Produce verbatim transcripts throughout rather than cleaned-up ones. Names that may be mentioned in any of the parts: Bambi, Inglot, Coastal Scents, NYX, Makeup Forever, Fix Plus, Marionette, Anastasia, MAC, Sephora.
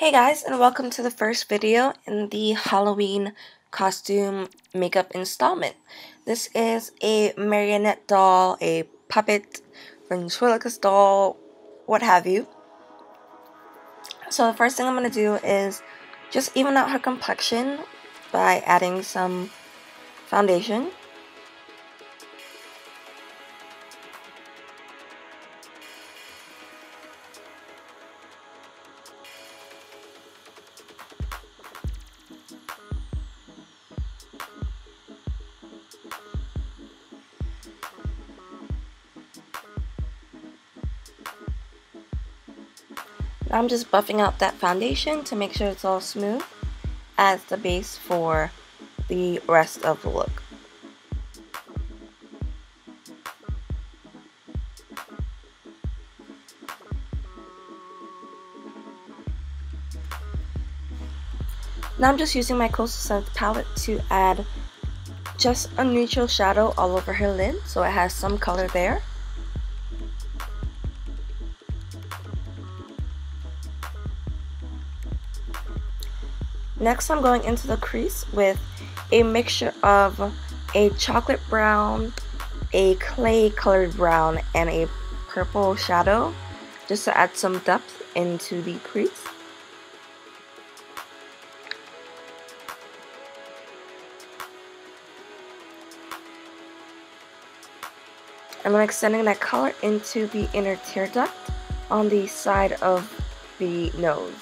Hey guys, and welcome to the first video in the Halloween costume makeup installment. This is a marionette doll, a puppet, ventriloquist doll, what have you. So the first thing I'm going to do is just even out her complexion by adding some foundation. I'm just buffing out that foundation to make sure it's all smooth as the base for the rest of the look. Now I'm just using my Coastal Scents palette to add just a neutral shadow all over her lid so it has some color there. Next, I'm going into the crease with a mixture of a chocolate brown, a clay colored brown, and a purple shadow just to add some depth into the crease. And I'm extending that color into the inner tear duct on the side of the nose.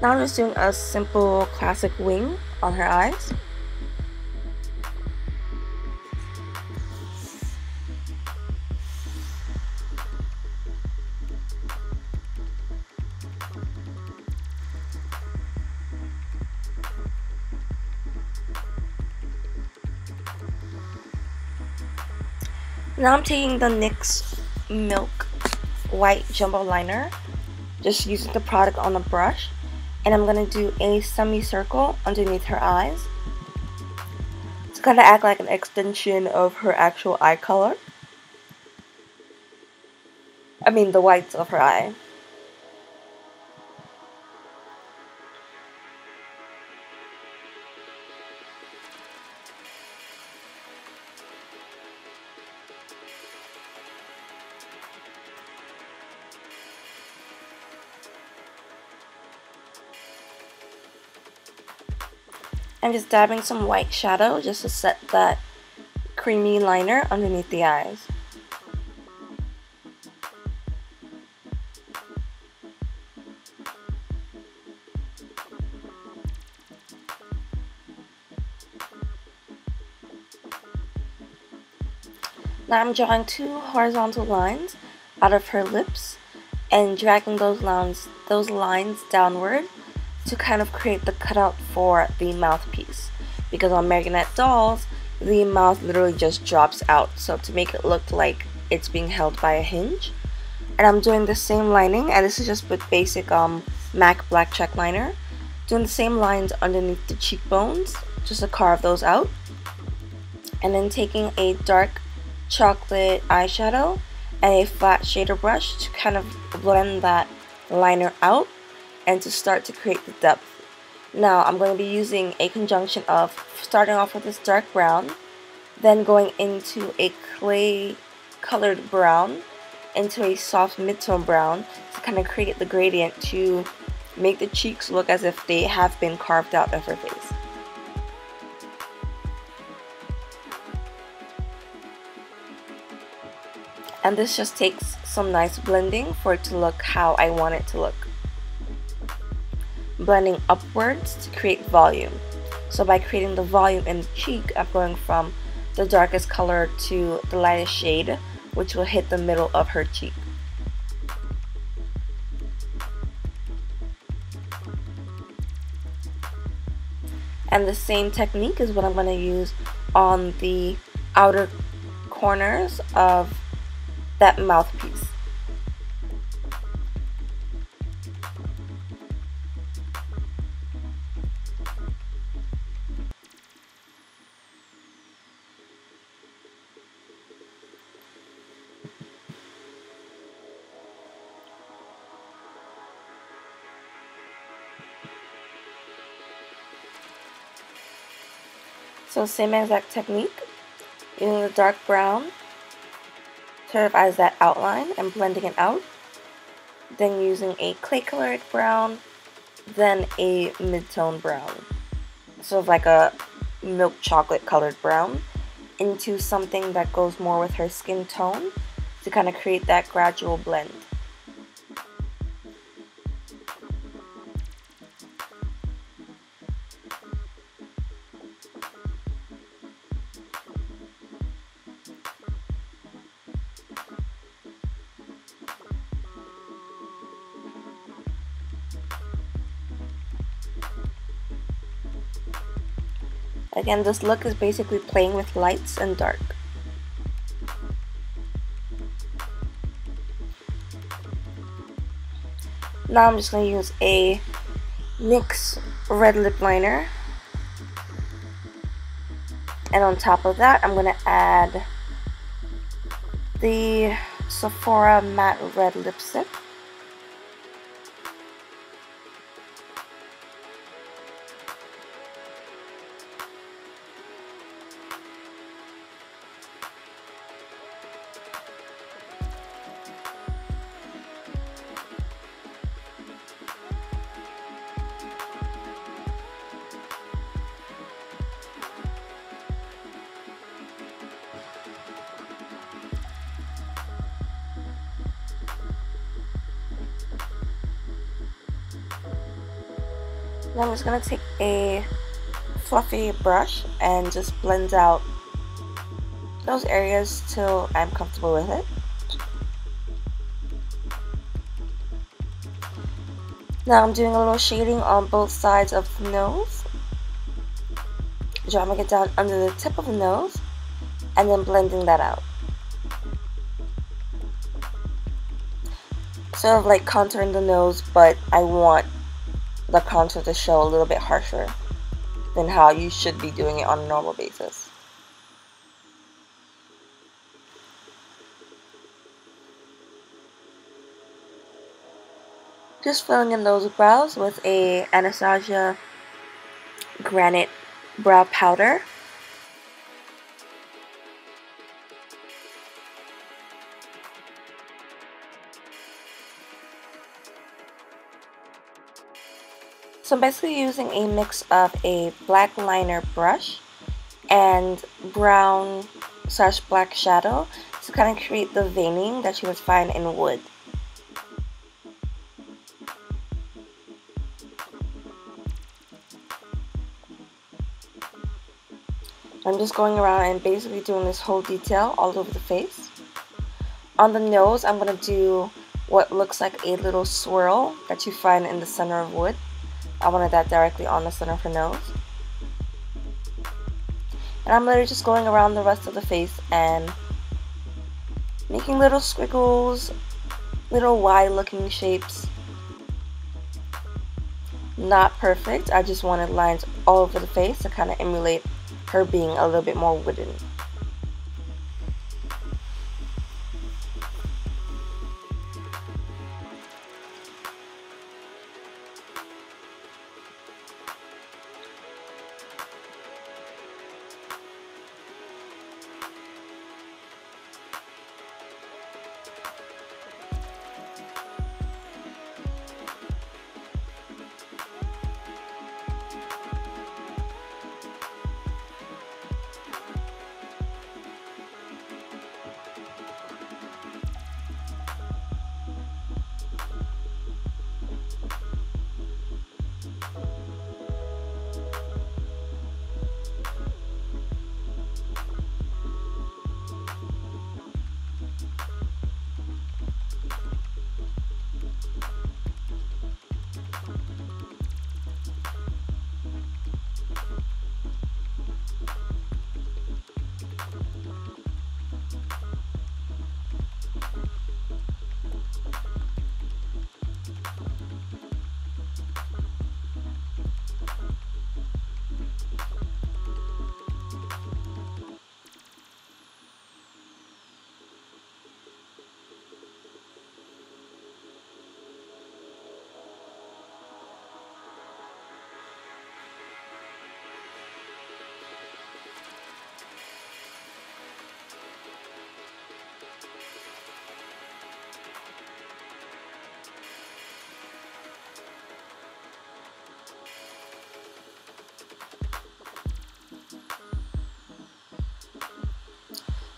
Now I'm just doing a simple classic wing on her eyes. Now I'm taking the N Y X Milk White Jumbo Liner, just using the product on a brush. And I'm going to do a semicircle underneath her eyes. It's going to act like an extension of her actual eye color. I mean the whites of her eye. I'm just dabbing some white shadow just to set that creamy liner underneath the eyes. Now I'm drawing two horizontal lines out of her lips and dragging those lines, those lines downward to kind of create the cutout for the mouthpiece, because on marionette dolls the mouth literally just drops out, so to make it look like it's being held by a hinge. And I'm doing the same lining, and this is just with basic um, M A C black check liner, doing the same lines underneath the cheekbones just to carve those out, and then taking a dark chocolate eyeshadow and a flat shader brush to kind of blend that liner out and to start to create the depth. Now I'm going to be using a conjunction of starting off with this dark brown, then going into a clay colored brown, into a soft mid-tone brown to kind of create the gradient to make the cheeks look as if they have been carved out of her face. And this just takes some nice blending for it to look how I want it to look. Blending upwards to create volume. So by creating the volume in the cheek, I'm going from the darkest color to the lightest shade, which will hit the middle of her cheek. And the same technique is what I'm going to use on the outer corners of that mouthpiece. So same exact technique, using the dark brown, sort of as that outline and blending it out. Then using a clay colored brown, then a mid-tone brown, sort of like a milk chocolate colored brown, into something that goes more with her skin tone to kind of create that gradual blend. Again, this look is basically playing with lights and dark. Now I'm just going to use a NYX red lip liner. And on top of that, I'm going to add the Sephora matte red lipstick. I'm just going to take a fluffy brush and just blend out those areas till I'm comfortable with it. Now I'm doing a little shading on both sides of the nose. So I'm going to get down under the tip of the nose and then blending that out. Sort of like contouring the nose, but I want the contour to show a little bit harsher than how you should be doing it on a normal basis. Just filling in those brows with a Anastasia Granite Brow Powder. So I'm basically using a mix of a black liner brush and brown slash black shadow to kind of create the veining that you would find in wood. I'm just going around and basically doing this whole detail all over the face. On the nose, I'm going to do what looks like a little swirl that you find in the center of wood. I wanted that directly on the center of her nose. And I'm literally just going around the rest of the face and making little squiggles, little Y looking shapes. Not perfect, I just wanted lines all over the face to kind of emulate her being a little bit more wooden.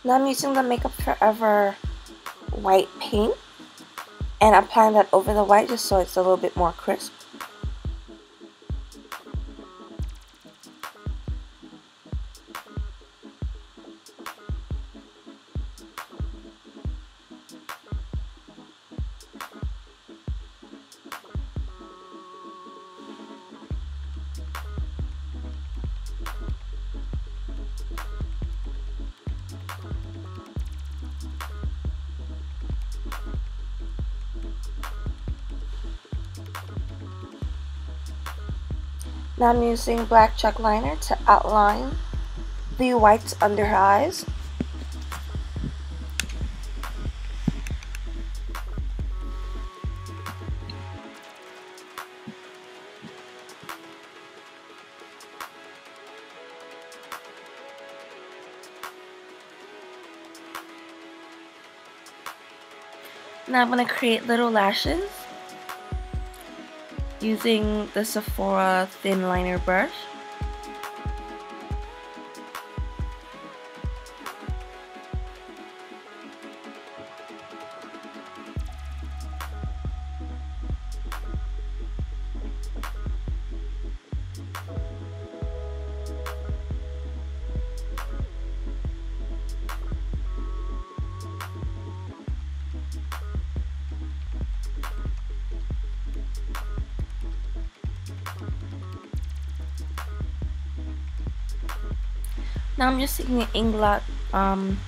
Now I'm using the Makeup Forever white paint and applying that over the white just so it's a little bit more crisp. Now I'm using black chalk liner to outline the whites under her eyes. Now I'm going to create little lashes using the Sephora thin liner brush. Now I'm just using an Inglot um,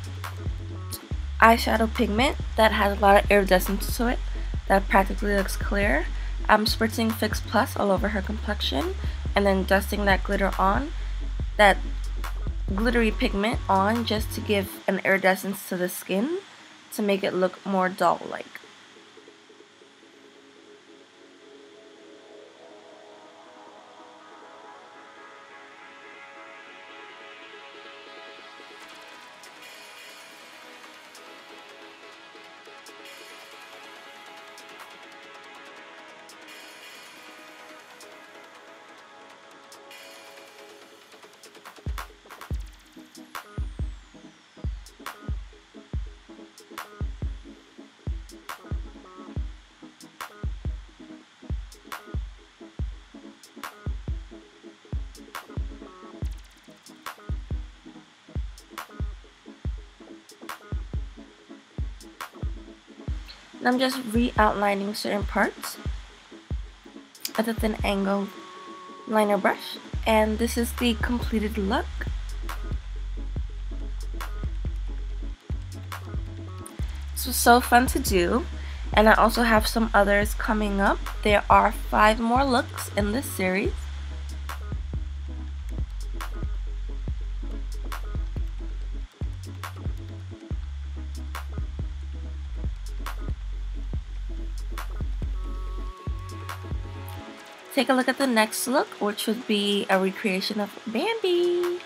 eyeshadow pigment that has a lot of iridescence to it that practically looks clear. I'm spritzing Fix Plus all over her complexion and then dusting that glitter on, that glittery pigment on, just to give an iridescence to the skin to make it look more doll-like. And I'm just re-outlining certain parts with a thin angle liner brush, and this is the completed look. This was so fun to do, and I also have some others coming up. There are five more looks in this series. Take a look at the next look, which would be a recreation of Bambi.